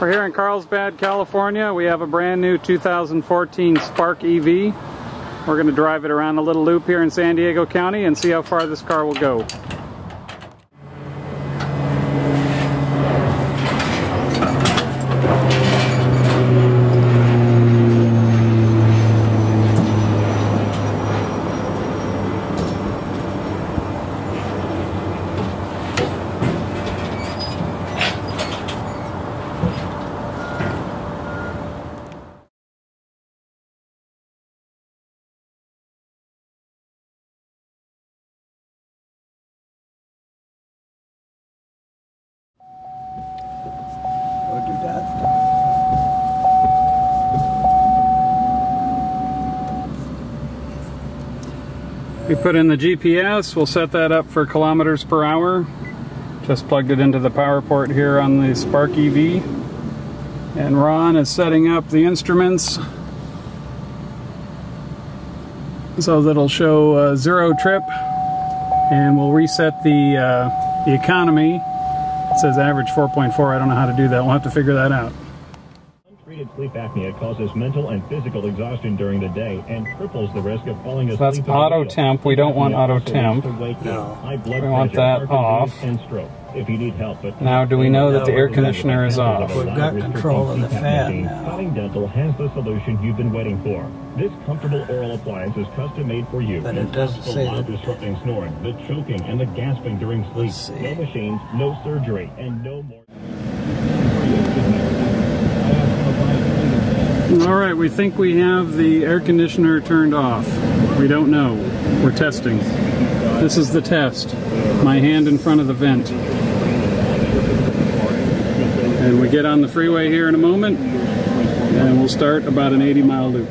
We're here in Carlsbad, California. We have a brand new 2014 Spark EV. We're going to drive it around a little loop here in San Diego County and see how far this car will go. We put in the GPS, we'll set that up for kilometers per hour. Just plugged it into the power port here on the Spark EV. And Ron is setting up the instruments so that'll show zero trip, and we'll reset the economy. It says average 4.4, I don't know how to do that, we'll have to figure that out. Sleep apnea causes mental and physical exhaustion during the day and triples the risk of falling asleep. So that's auto temp. We don't want auto temp. No. We want that off. If you need help, but now, do we know that the air conditioner is off? We've got control of the fan now. Calling Dental has the solution you've been waiting for. This comfortable oral appliance is custom made for you. But it doesn't say that. Disrupting snoring, the choking, and the gasping during sleep. No machines, no surgery, and no more. Alright, we think we have the air conditioner turned off. We don't know. We're testing. This is the test. My hand in front of the vent. And we get on the freeway here in a moment, and we'll start about an 80-mile loop.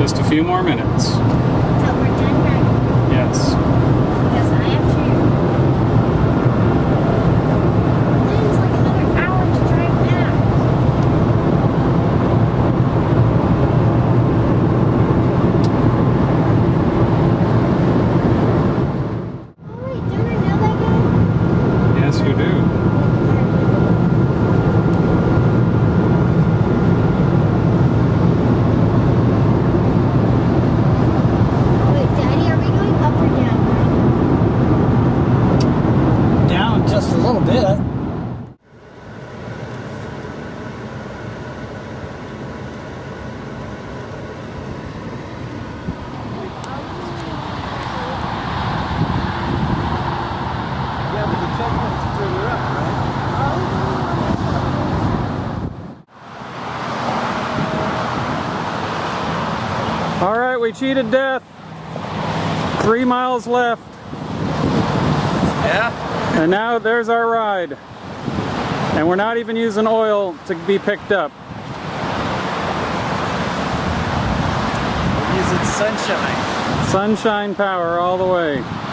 Just a few more minutes. So we're done driving? Yes. Because I have to. It's like another hour to drive back. Oh wait, don't I know that guy? Yes, you do. we cheated death. 3 miles left. Yeah. And now there's our ride. And we're not even using oil to be picked up. We're using sunshine. Sunshine power all the way.